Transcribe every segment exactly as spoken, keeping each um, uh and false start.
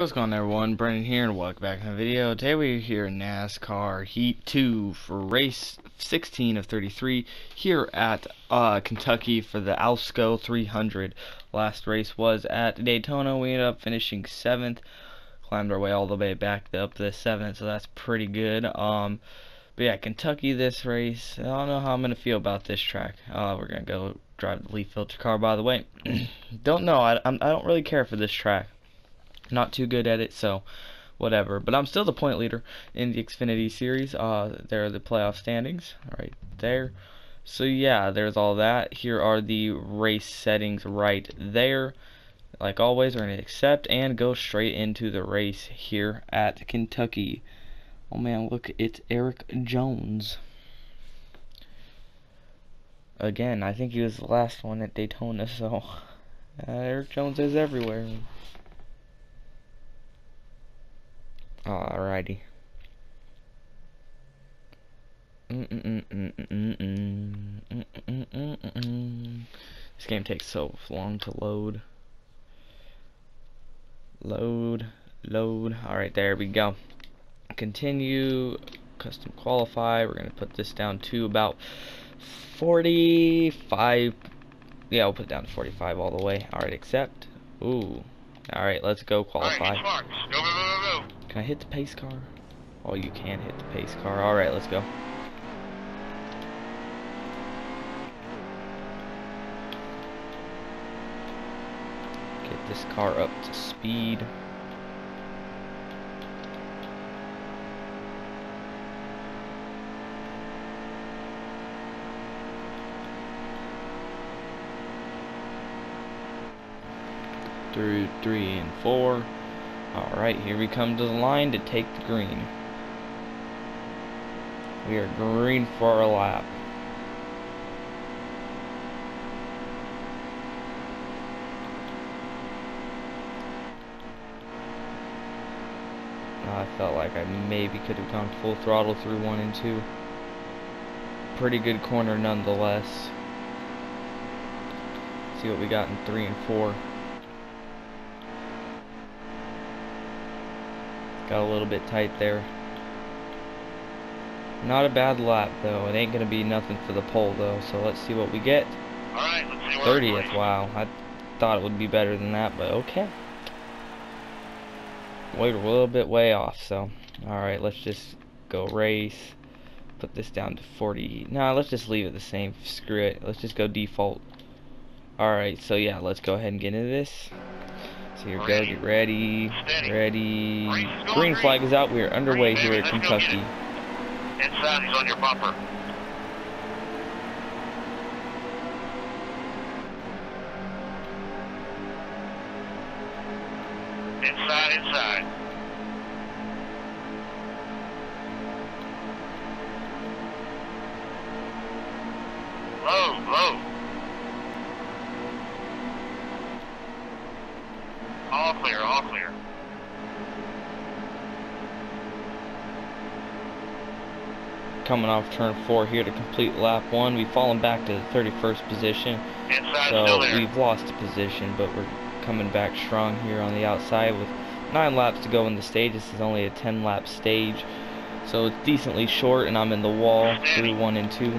What's going on, everyone? Brendan here, and welcome back to the video. Today we're here in NASCAR Heat two for race sixteen of thirty-three here at uh, Kentucky for the Alsco three hundred. Last race was at Daytona. We ended up finishing seventh, climbed our way all the way back up to the seventh, so that's pretty good. Um, but yeah, Kentucky this race, I don't know how I'm going to feel about this track. Uh, we're going to go drive the leaf filter car, by the way. Don't know, I, I don't really care for this track. Not too good at it, so whatever. But I'm still the point leader in the Xfinity Series. Uh, there are the playoff standings right there. So yeah, there's all that. Here are the race settings right there. Like always, we're going to accept and go straight into the race here at Kentucky. Oh man, look, it's Eric Jones. Again, I think he was the last one at Daytona, so uh, Eric Jones is everywhere. Alrighty. This game takes so long to load. Load, load. Alright, there we go. Continue. Custom qualify. We're going to put this down to about forty-five. Yeah, we'll put it down to forty-five all the way. Alright, accept. Ooh. Alright, let's go qualify. Can I hit the pace car? Oh, you can hit the pace car. Alright, let's go. Get this car up to speed. Through three and four. Alright, here we come to the line to take the green. We are green for our lap. I felt like I maybe could have gone full throttle through one and two. Pretty good corner nonetheless. See what we got in three and four. Got a little bit tight there. Not a bad lap, though. It ain't going to be nothing for the pole, though. So let's see what we get. All right, let's see what thirtieth, wow. I thought it would be better than that, but okay. We're a little bit way off, so. All right, let's just go race. Put this down to forty. Nah, let's just leave it the same. Screw it. Let's just go default. All right, so, yeah, let's go ahead and get into this. So here we go, get ready, Steady. ready, green green flag is out, we are underway green, here at Kentucky. Inside, he's on your bumper. Inside, inside. Low, low. All clear, all clear. Coming off turn four here to complete lap one. We've fallen back to the thirty-first position. Inside, so we've lost a position, but we're coming back strong here on the outside with nine laps to go in the stage. This is only a ten lap stage, so it's decently short, and I'm in the wall through one and two.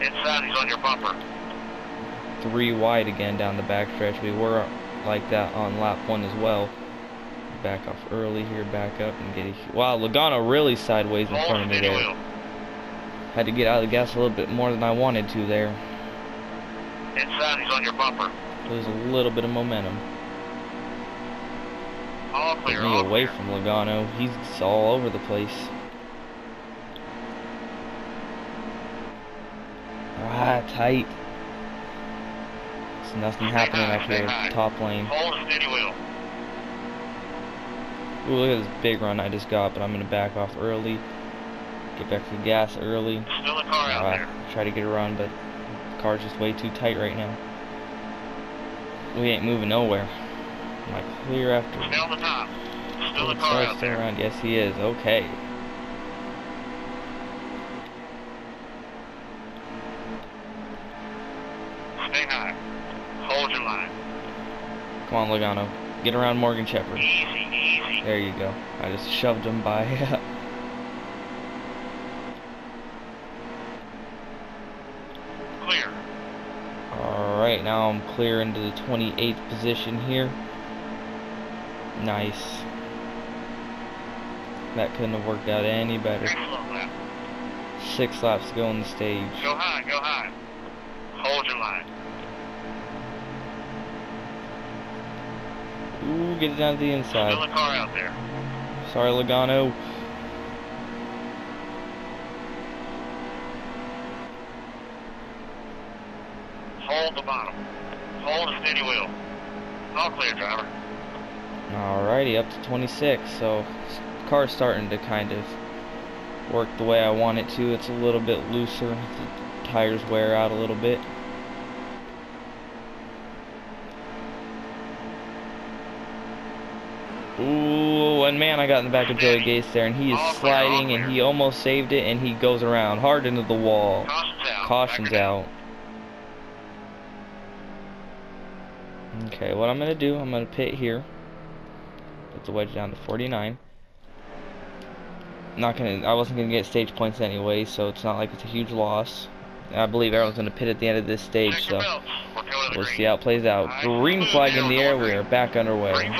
Inside, he's on your bumper. Three wide again down the backstretch. We were like that on lap one as well. Back off early here, back up and get a... Wow, Logano really sideways in front of me there. Had to get out of the gas a little bit more than I wanted to there. Inside, he's on your bumper. Lose a little bit of momentum. All clear, all away clear. From Logano. He's all over the place. Ah, tight. Nothing happening back here at the top lane. Ooh, look at this big run I just got, but I'm going to back off early. Get back to the gas early. Still a car out there. Try to get around, but the car's just way too tight right now. We ain't moving nowhere. Am I clear after? Still on the top. Still a car out there. Around. Yes, he is. Okay. Stay high. Hold your line. Come on, Logano. Get around Morgan Shepard. Easy, easy, There you go. I just shoved him by. Clear. Alright, now I'm clear into the twenty-eighth position here. Nice. That couldn't have worked out any better. Six laps to go on the stage. Go high, go high. Hold your line. Ooh, get it down to the inside. Still a car out there. Sorry, Logano. Hold the bottom. Hold the steady wheel. All clear, driver. Alrighty, up to twenty-six, so car's starting to kind of work the way I want it to. It's a little bit looser. The tires wear out a little bit. Ooh, and man, I got in the back of Joey Gates there, and he is sliding, and he almost saved it, and he goes around hard into the wall. Caution's out. Okay, what I'm going to do, I'm going to pit here. Put the wedge down to forty-nine. Not gonna, I wasn't going to get stage points anyway, so it's not like it's a huge loss. I believe everyone's going to pit at the end of this stage, so we'll see how it plays out. Green flag in the air, we are back underway.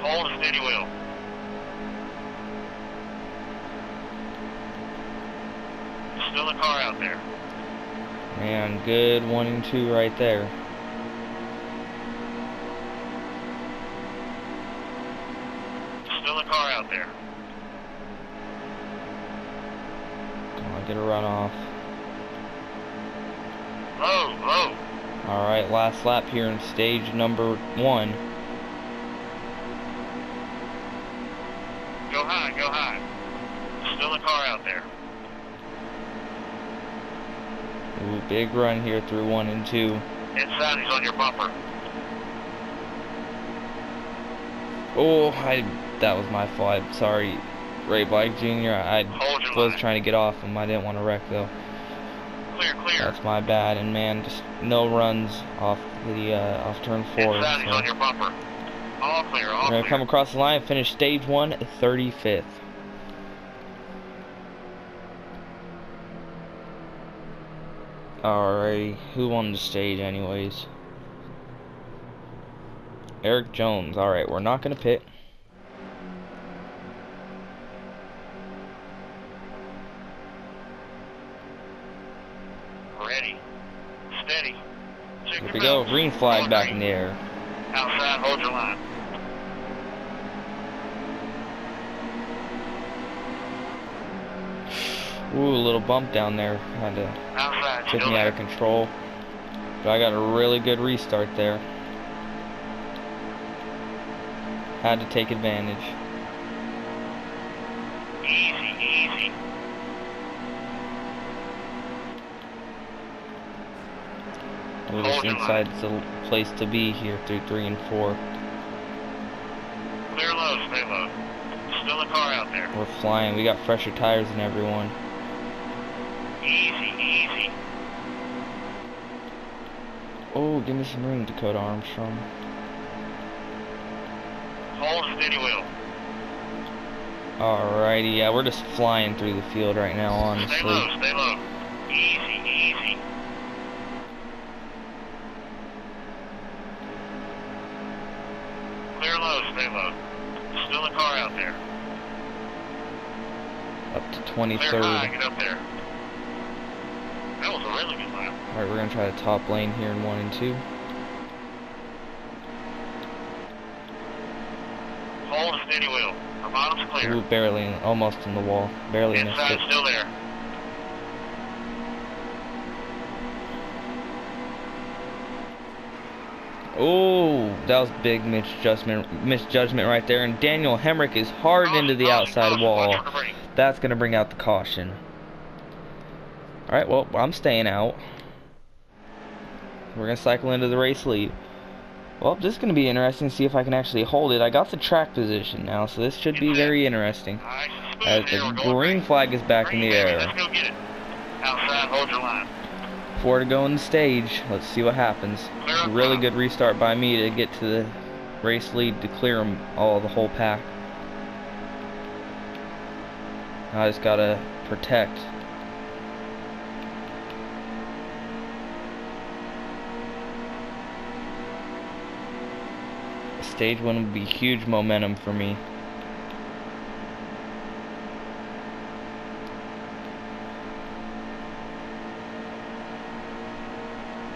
Hold the steady wheel. Still a car out there. Man, good one and two right there. Still a car out there. Come on, get a runoff. Low, low. Alright, last lap here in stage number one. Go high, go high. Still a car out there. Ooh, big run here through one and two. Inside, he's on your bumper. Oh, I, that was my fault. I'm sorry, Ray Black Junior I was line. trying to get off him. I didn't want to wreck, though. Clear, clear. That's my bad. And, man, just no runs off the uh, off turn four. Inside, so. He's on your bumper. All clear, all We're going to come across the line and finish stage one at thirty-fifth. Alrighty, who won the stage anyways? Eric Jones. Alright, we're not going to pit. Ready. Steady. Check Here we go. Green flag Hold back green. in the air. Outside, hold your line. Ooh, a little bump down there, kind of took me out of control. But I got a really good restart there. Had to take advantage. Easy, easy. Ooh, this inside's the place to be here through three and four. Clear low, stay low. Still a car out there. We're flying. We got fresher tires than everyone. Easy, easy. Oh, give me some room, Dakota Armstrong. Hold steady wheel. Alrighty, yeah, we're just flying through the field right now, honestly. Stay low, stay low. Easy, easy. Clear low, stay low. Still a car out there. Up to twenty-third. Clear high, get up there. That was a really good lap. Alright, we're going to try the top lane here in one and two. Hold the steady wheel. The bottom's clear. Ooh, barely, almost in the wall. Barely missed it. Inside's still there. Oh, that was big misjudgment, misjudgment right there. And Daniel Hemrick is hard caution, into the caution, outside caution, wall. That's going to bring out the caution. Alright, well, I'm staying out. We're going to cycle into the race lead. Well, this is going to be interesting to see if I can actually hold it. I got the track position now, so this should be very interesting. As the green flag is back in the air. Outside, hold your line. Four to go in the stage. Let's see what happens. Really good restart by me to get to the race lead to clear them all, the whole pack. I just gotta protect. Stage one would be huge momentum for me.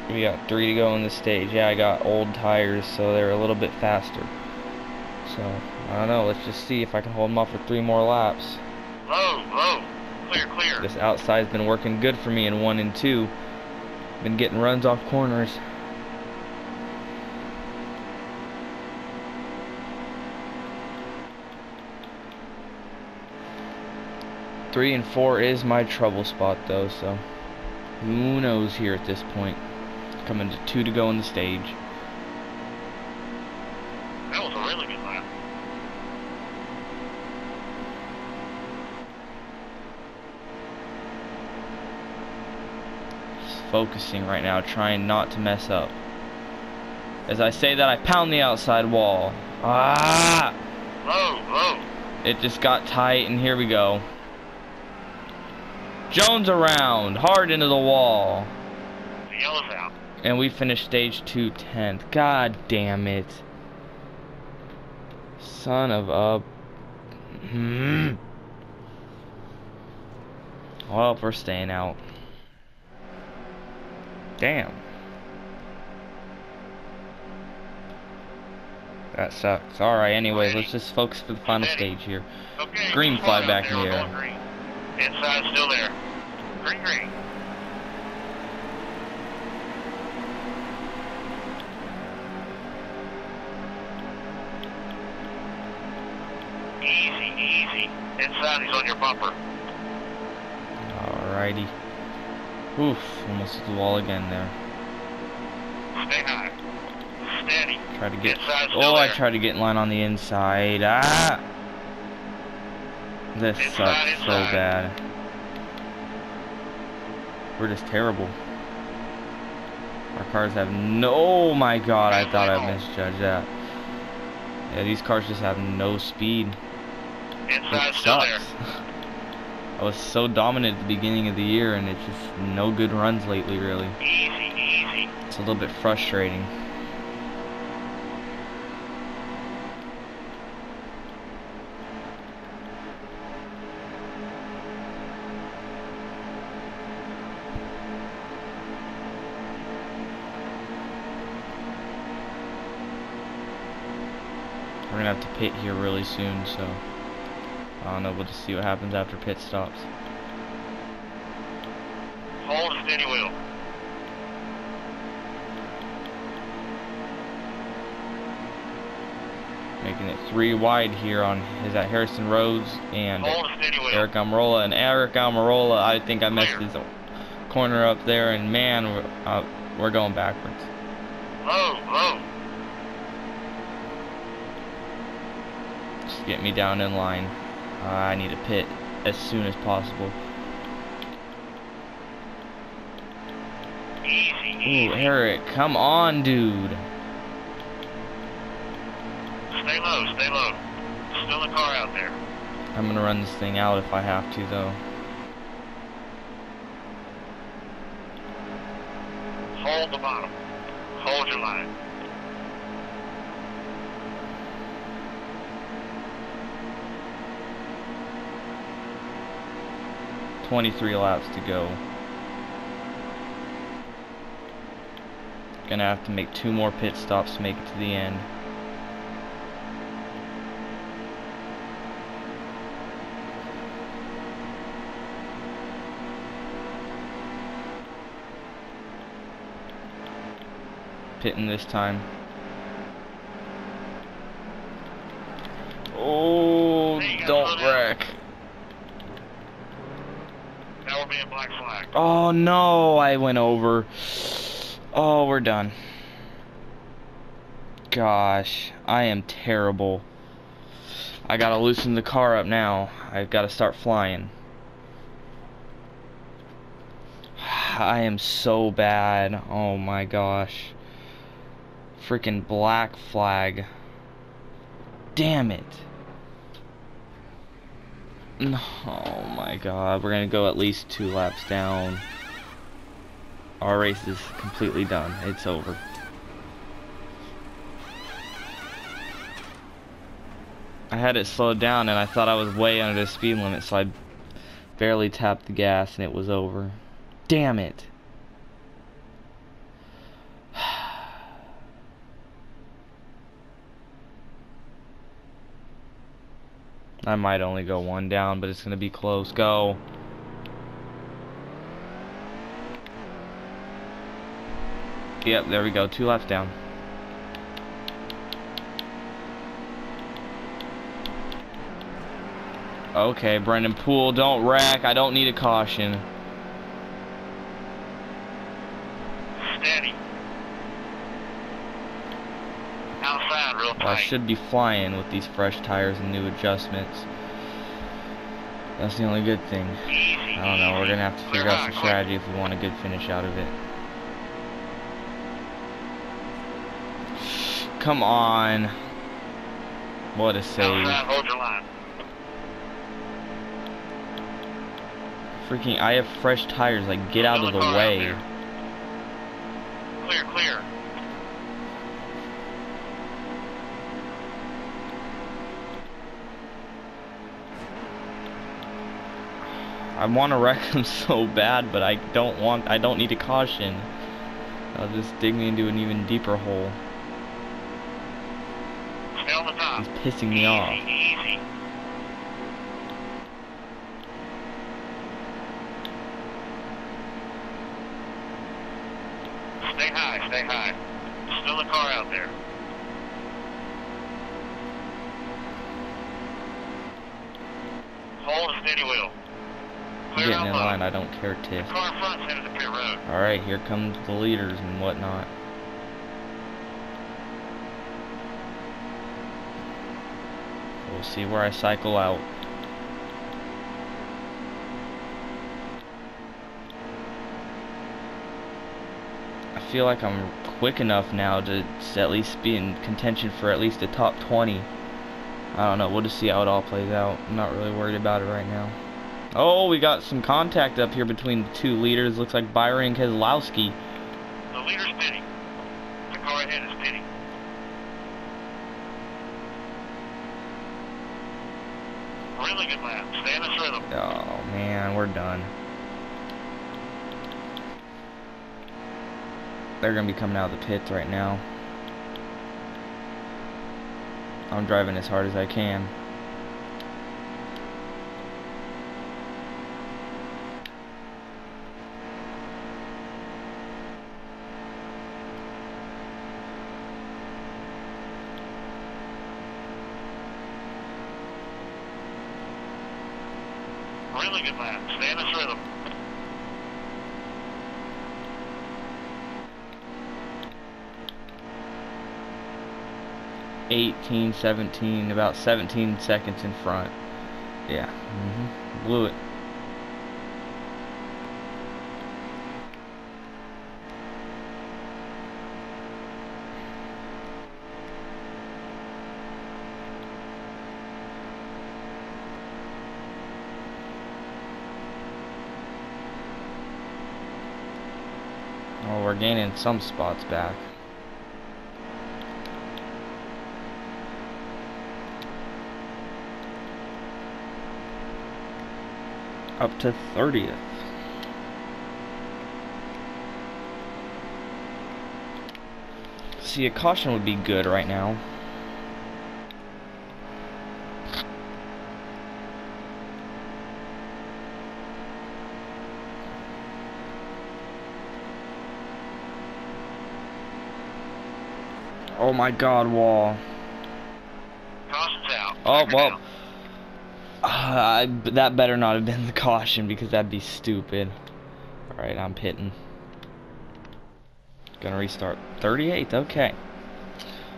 We got three to go in the stage. Yeah, I got old tires, so they're a little bit faster. So, I don't know. Let's just see if I can hold them off for three more laps. Low, low. Clear, clear. This outside's been working good for me in one and two. Been getting runs off corners. Three and four is my trouble spot, though, so who knows here at this point. Coming to two to go in the stage. That was a really good lap. Just focusing right now, trying not to mess up. As I say that, I pound the outside wall. Ah! Whoa, whoa. It just got tight, and here we go. Jones around, hard into the wall. The yellow's out. And we finished stage two tenth. God damn it. Son of a... Mm. Well, we're staying out. Damn. That sucks. Alright, anyways, let's just focus for the final stage here. Okay, green fly back here. Inside, still there. Green, green. Easy, easy. Inside, he's on your bumper. Alrighty. Oof, almost hit the wall again there. Stay high. Steady. Try to get. Inside, still oh, there. I tried to get in line on the inside. Ah! This inside, sucks inside. So bad. We're just terrible. Our cars have no... Oh my god, I thought I misjudged that. Yeah, these cars just have no speed. Inside, it sucks. I was so dominant at the beginning of the year, and it's just no good runs lately, really. Easy, easy. It's a little bit frustrating. We're gonna have to pit here really soon, so I don't know, we'll just see what happens after pit stops. Hold steady wheel. Making it three wide here on is that Harrison Rose and Aric Almirola and Aric Almirola. I think I messed his corner up there, and man, we're, uh, we're going backwards. Low, low. Get me down in line. Uh, I need to pit as soon as possible. Ooh, Eric, come on, dude. Stay low, stay low. Still a car out there. I'm gonna run this thing out if I have to, though. Hold the bottom. Hold your line. twenty-three laps to go. Gonna have to make two more pit stops to make it to the end. Pitting this time. Oh, don't wreck. Oh no, I went over. Oh, we're done. Gosh, I am terrible. I gotta loosen the car up now. I've gotta start flying. I am so bad. Oh my gosh. Freaking black flag. Damn it. Oh my god. We're going to go at least two laps down. Our race is completely done. It's over. I had it slowed down and I thought I was way under the speed limit, so I barely tapped the gas and it was over. Damn it. I might only go one down, but it's going to be close. Go. Yep, there we go. Two laps down. Okay, Brendan Poole, don't wreck. I don't need a caution. Steady. Outside, real tight. I should be flying with these fresh tires and new adjustments. That's the only good thing. Easy, I don't know. Easy. We're gonna have to figure Clear out some strategy if we want a good finish out of it. Come on. What a save! Outside, hold your line. Freaking, I have fresh tires, like, get out of the way. Clear, clear. I want to wreck them so bad, but I don't want, I don't need a caution. That'll just dig me into an even deeper hole. Stay on the top. It's pissing me off. Easy. Stay high, stay high. Still a car out there. Hold the steady wheel. Clear Getting in line, I don't care, Tiff. Car front's headed to pit road. Alright, here comes the leaders and whatnot. We'll see where I cycle out. I feel like I'm quick enough now to at least be in contention for at least a top twenty. I don't know, we'll just see how it all plays out. I'm not really worried about it right now. Oh, we got some contact up here between the two leaders. Looks like Byron and Keselowski. The leader's pitting. The car ahead is pitting. Really good lap. Stay in this rhythm. Oh, man, we're done. They're going to be coming out of the pits right now. I'm driving as hard as I can. Really good lap. Stay in this rhythm. eighteen, seventeen, about seventeen seconds in front. Yeah, mm-hmm. Blew it. Oh, we're gaining some spots back. Up to thirtieth. See, a caution would be good right now. Oh my god, wall. Caution's out. Oh, well. Uh, I, that better not have been the caution, because that'd be stupid. Alright, I'm pitting. Gonna restart. thirty-eighth, okay.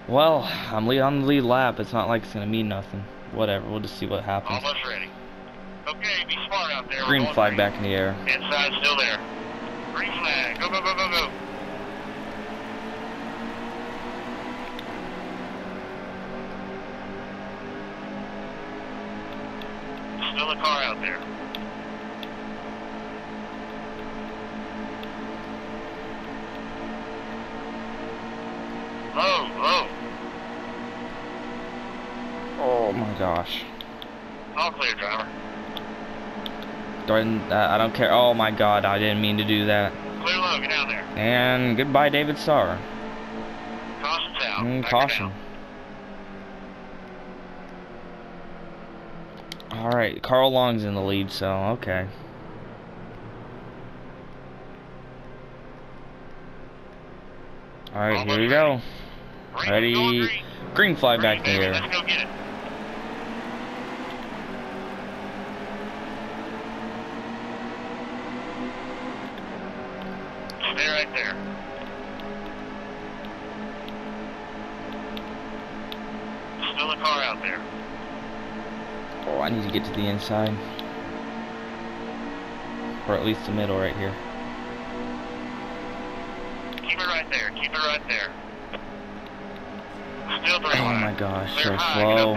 Well, I'm lead on the lead lap. It's not like it's gonna mean nothing. Whatever, we'll just see what happens. Almost ready. Okay, be smart out there. Green flag green. Back in the air. Inside, still there. Green flag. Go, go, go, go, go. Still a car out there. Low, low. Oh my gosh. All clear, driver. I don't care. Oh my god, I didn't mean to do that. Clear low, get down there. And goodbye, David Starr. Caution's out. Mm, caution. Alright, Carl Long's in the lead, so okay. Alright, here we go. Ready. Green, green fly green, back there. Let's go get it. Stay right there. Still a car out there. Oh, I need to get to the inside. Or at least the middle right here. Keep it right there. Keep it right there. Still three. Oh my gosh, so slow.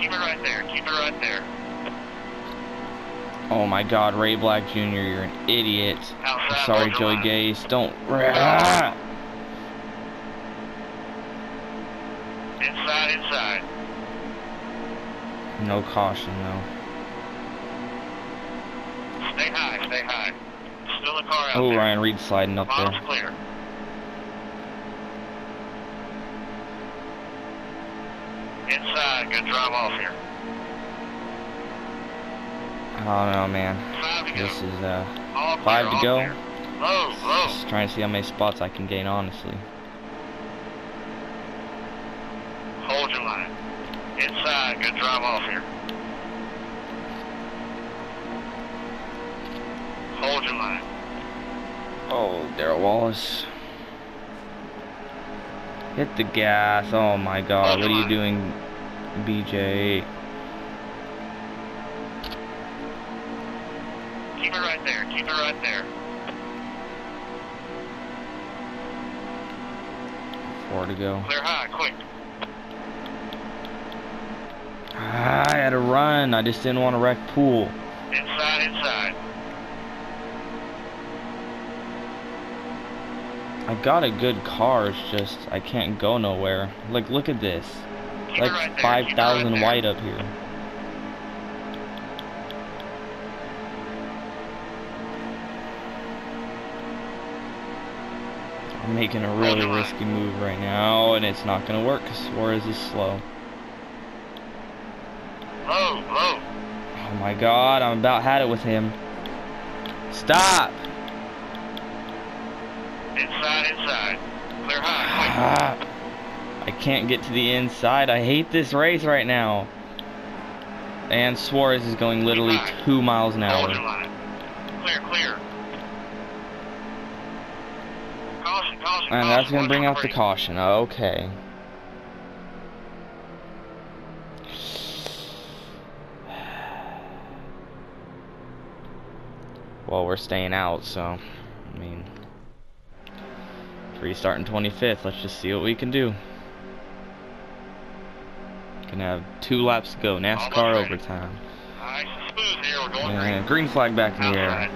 Keep it right there. Keep it right there. Oh my God, Ray Black Junior, you're an idiot. I'm sorry, Joey Gates. Don't. Ah! Inside, inside. No caution, though. Stay high, stay high. Still a car out oh, there. Oh, Ryan Reed sliding up Mom's there. Clear. Inside, good drive off here. Oh no, man. Five this go. Is uh, all five clear, to go. Low, low. Just trying to see how many spots I can gain, honestly. Hold your line. Inside, good drive off here. Hold your line. Oh, Darrell Wallace. Hit the gas. Oh my god, what are you doing, B J? Keep it right there, keep it right there. Four to go. Clear high, quick. Ah, I had to run, I just didn't want to wreck Poole. Inside, inside. I got a good car, it's just I can't go nowhere. Like, look at this. Keep like right five thousand right wide up here. I'm making a really risky move right now, and it's not gonna work because Suarez is slow. Low, low. Oh my god, I'm about had it with him. Stop! Inside, inside. Clear high, quick. I can't get to the inside. I hate this race right now. And Suarez is going literally two miles an hour. Clear, clear. Caution, caution. And that's going to bring out the caution. Okay. Well, we're staying out, so, I mean... Restarting twenty-fifth. Let's just see what we can do. Gonna have two laps to go. NASCAR overtime. Nice and smooth here. We're going green. Green flag back in the air.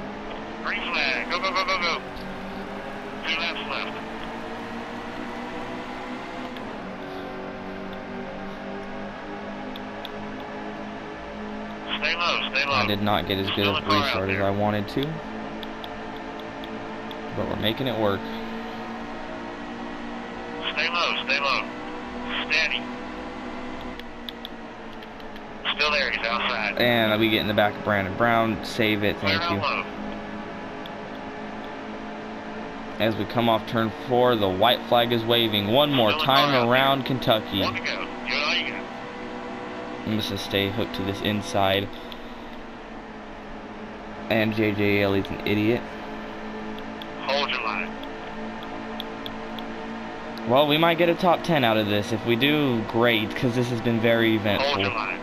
Green flag. Go, go, go, go, go. Two laps left. Stay low. Stay low. I did not get as good of a restart as I wanted to, but we're making it work. Stay low, stay low. Steady. Still there, he's outside. And I'll be getting the back of Brandon Brown. Save it, thank you. As we come off turn four, the white flag is waving. One more time around Kentucky. I'm just going to stay hooked to this inside. And J J. Yeley's an idiot. Hold your line. Well, we might get a top ten out of this. If we do, great, because this has been very eventful. Hold your line.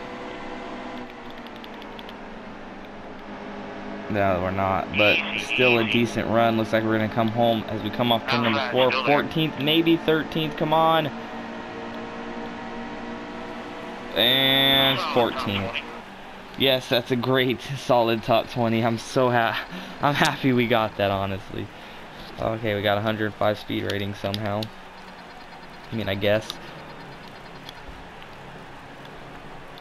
No, we're not, but still a decent run. Looks like we're going to come home as we come off turn number four. fourteenth, maybe thirteenth. Come on. And fourteenth. Yes, that's a great, solid top twenty. I'm so happy. I'm happy we got that, honestly. Okay, we got one hundred five speed rating somehow. I mean, I guess.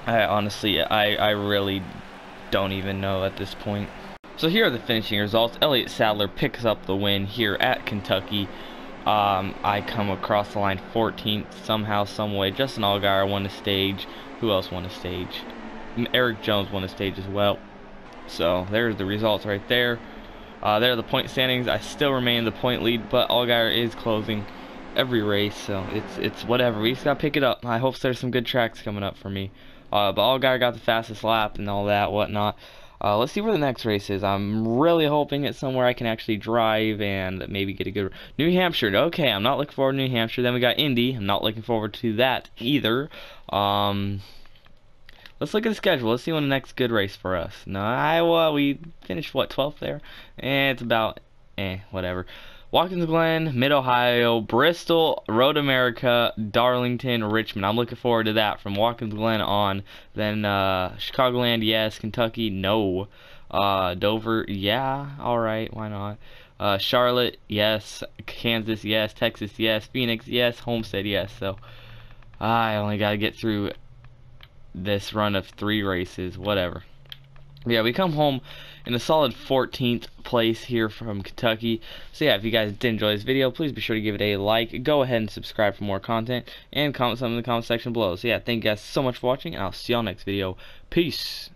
I honestly, I, I really don't even know at this point. So here are the finishing results. Elliott Sadler picks up the win here at Kentucky. Um, I come across the line fourteenth somehow, some way. Justin Allgaier won the stage. Who else won the stage? Eric Jones won the stage as well. So there's the results right there. Uh, there are the point standings. I still remain the point lead, but Allgaier is closing every race, so it's it's whatever. We just gotta pick it up. I hope there's some good tracks coming up for me. Uh, but Allgaier got the fastest lap and all that whatnot. Uh, let's see where the next race is. I'm really hoping it's somewhere I can actually drive and maybe get a good... New Hampshire. Okay, I'm not looking forward to New Hampshire. Then we got Indy. I'm not looking forward to that either. Um, let's look at the schedule. Let's see when the next good race for us. No, Iowa, we finished, what, twelfth there? Eh, it's about... eh, whatever. Watkins Glen, Mid-Ohio, Bristol, Road America, Darlington, Richmond. I'm looking forward to that from Watkins Glen on. Then uh, Chicagoland, yes. Kentucky, no. Uh, Dover, yeah. All right, why not? Uh, Charlotte, yes. Kansas, yes. Texas, yes. Phoenix, yes. Homestead, yes. So uh, I only got to get through this run of three races, whatever. Yeah, we come home in a solid fourteenth place here from Kentucky. So yeah, if you guys did enjoy this video, please be sure to give it a like. Go ahead and subscribe for more content. And comment something in the comment section below. So yeah, thank you guys so much for watching, and I'll see y'all next video. Peace!